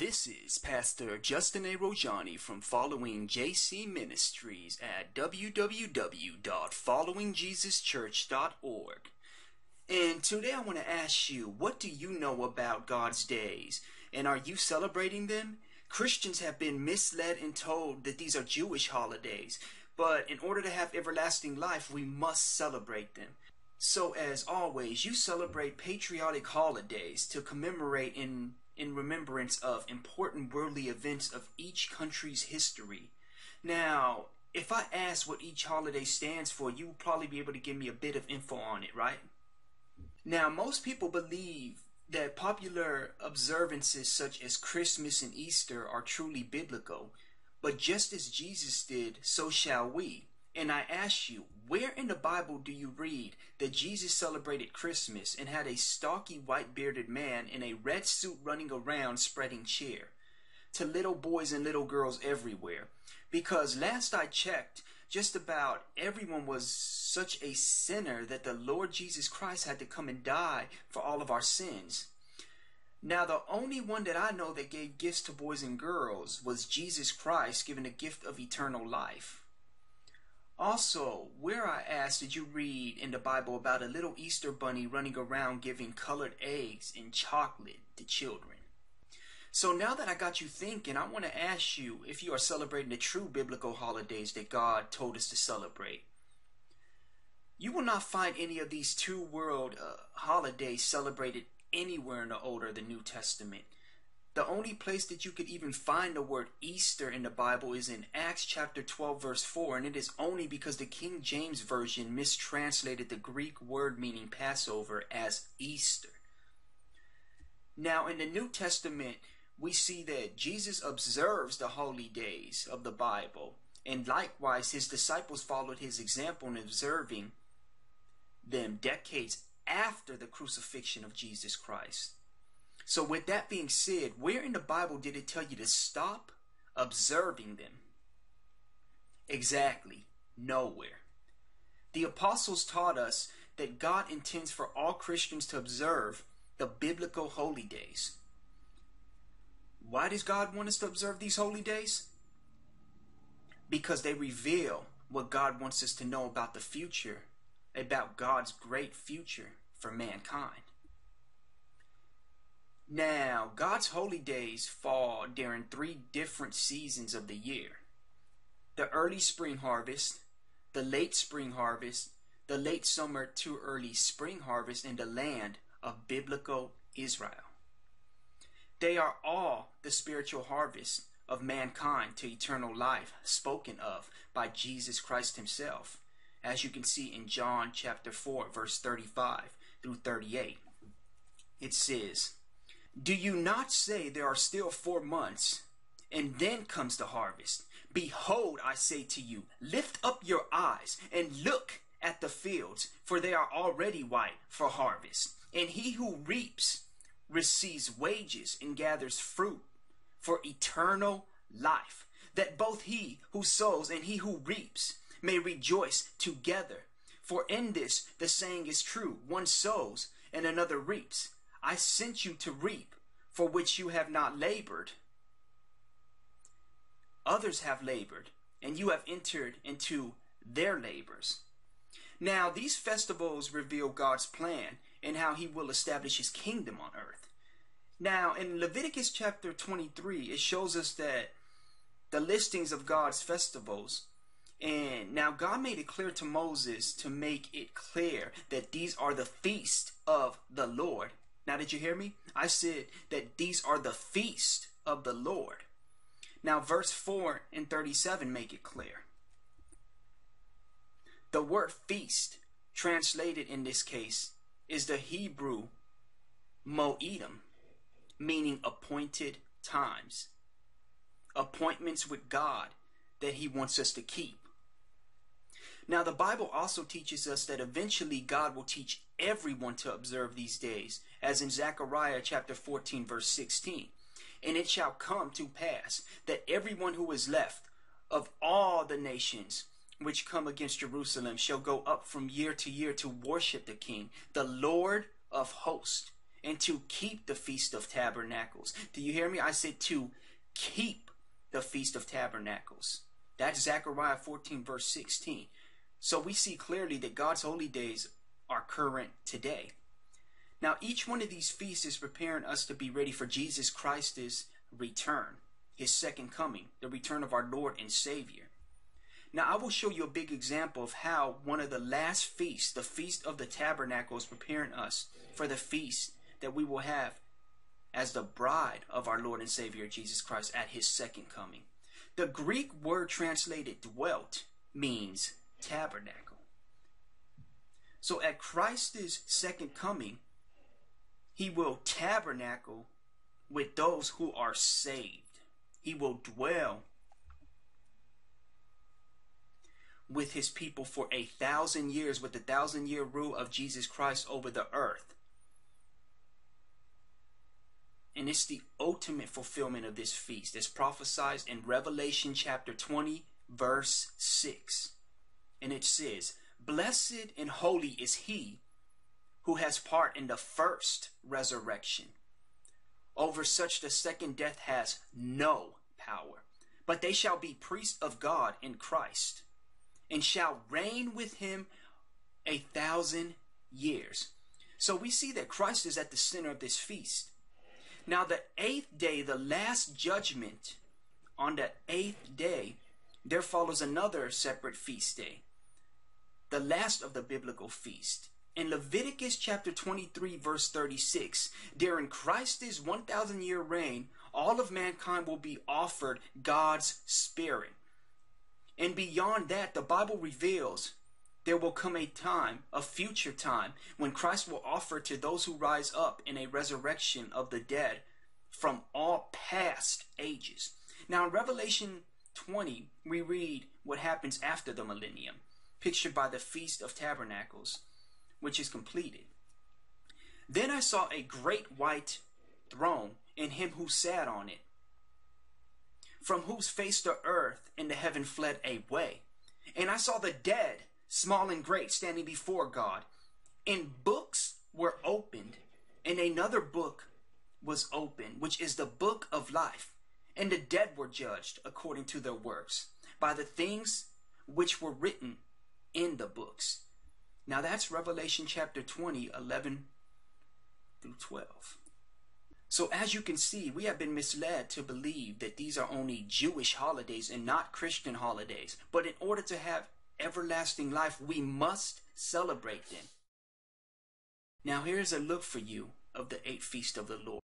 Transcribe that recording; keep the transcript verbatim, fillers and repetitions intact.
This is Pastor Justin A. Rojhani from Following J C Ministries at w w w dot following jesus church dot org. And today I want to ask you, what do you know about God's days? And are you celebrating them? Christians have been misled and told that these are Jewish holidays, but in order to have everlasting life, we must celebrate them. So as always, you celebrate patriotic holidays to commemorate in in remembrance of important worldly events of each country's history. Now, if I ask what each holiday stands for, you will probably be able to give me a bit of info on it, right? Now, most people believe that popular observances such as Christmas and Easter are truly biblical, but just as Jesus did, so shall we. And I ask you, where in the Bible do you read that Jesus celebrated Christmas and had a stocky white-bearded man in a red suit running around spreading cheer to little boys and little girls everywhere? Because last I checked, just about everyone was such a sinner that the Lord Jesus Christ had to come and die for all of our sins. Now, the only one that I know that gave gifts to boys and girls was Jesus Christ, giving the gift of eternal life. Also, where I asked did you read in the Bible about a little Easter bunny running around giving colored eggs and chocolate to children? So now that I got you thinking, I want to ask you if you are celebrating the true biblical holidays that God told us to celebrate. You will not find any of these two world uh, holidays celebrated anywhere in the Old or the New Testament. The only place that you could even find the word Easter in the Bible is in Acts chapter twelve verse four, and it is only because the King James Version mistranslated the Greek word meaning Passover as Easter. Now, in the New Testament, we see that Jesus observes the holy days of the Bible, and likewise his disciples followed his example in observing them decades after the crucifixion of Jesus Christ. So with that being said, where in the Bible did it tell you to stop observing them? Exactly, nowhere. The apostles taught us that God intends for all Christians to observe the biblical holy days. Why does God want us to observe these holy days? Because they reveal what God wants us to know about the future, about God's great future for mankind. Now, God's holy days fall during three different seasons of the year. The early spring harvest, the late spring harvest, the late summer to early spring harvest in the land of biblical Israel. They are all the spiritual harvest of mankind to eternal life spoken of by Jesus Christ himself, as you can see in John chapter four verse thirty-five through thirty-eight. It says, "Do you not say there are still four months, and then comes the harvest? Behold, I say to you, lift up your eyes and look at the fields, for they are already white for harvest. And he who reaps receives wages and gathers fruit for eternal life, that both he who sows and he who reaps may rejoice together. For in this the saying is true, one sows and another reaps. I sent you to reap for which you have not labored. Others have labored, and you have entered into their labors." Now, these festivals reveal God's plan and how he will establish his kingdom on earth. Now, in Leviticus chapter twenty-three, it shows us that the listings of God's festivals. And now God made it clear to Moses to make it clear that these are the feast of the Lord. Now, did you hear me? I said that these are the feast of the Lord. Now, verse four and thirty-seven make it clear. The word feast, translated in this case, is the Hebrew mo'edim, meaning appointed times. Appointments with God that he wants us to keep. Now, the Bible also teaches us that eventually God will teach everyone to observe these days, as in Zechariah chapter fourteen verse sixteen. "And it shall come to pass that everyone who is left of all the nations which come against Jerusalem shall go up from year to year to worship the King, the Lord of hosts, and to keep the Feast of Tabernacles. Do you hear me? I said to keep the Feast of Tabernacles. That's Zechariah fourteen verse sixteen. So we see clearly that God's holy days are current today. Now each one of these feasts is preparing us to be ready for Jesus Christ's return, his second coming, the return of our Lord and Savior. Now I will show you a big example of how one of the last feasts, the Feast of the Tabernacle, is preparing us for the feast that we will have as the bride of our Lord and Savior Jesus Christ at his second coming. The Greek word translated dwelt means tabernacle. So at Christ's second coming, he will tabernacle with those who are saved. He will dwell with his people for a thousand years, with the thousand year rule of Jesus Christ over the earth. And it's the ultimate fulfillment of this feast. It's prophesied in Revelation chapter twenty, verse six. And it says, "Blessed and holy is he who has part in the first resurrection. Over such the second death has no power, but they shall be priests of God in Christ, and shall reign with him a thousand years." So we see that Christ is at the center of this feast. Now the eighth day, the last judgment, on the eighth day, there follows another separate feast day, the last of the biblical feast. In Leviticus chapter twenty-three verse thirty-six, during Christ's one thousand year reign, all of mankind will be offered God's Spirit. And beyond that, the Bible reveals there will come a time, a future time, when Christ will offer to those who rise up in a resurrection of the dead from all past ages. Now in Revelation twenty, we read what happens after the millennium, pictured by the Feast of Tabernacles, which is completed. "Then I saw a great white throne and him who sat on it, from whose face the earth and the heaven fled away. And I saw the dead, small and great, standing before God. And books were opened, and another book was opened, which is the book of life. And the dead were judged according to their works, by the things which were written in the books." Now that's Revelation chapter twenty, eleven through twelve. So as you can see, we have been misled to believe that these are only Jewish holidays and not Christian holidays. But in order to have everlasting life, we must celebrate them. Now here's a look for you of the eight feasts of the Lord.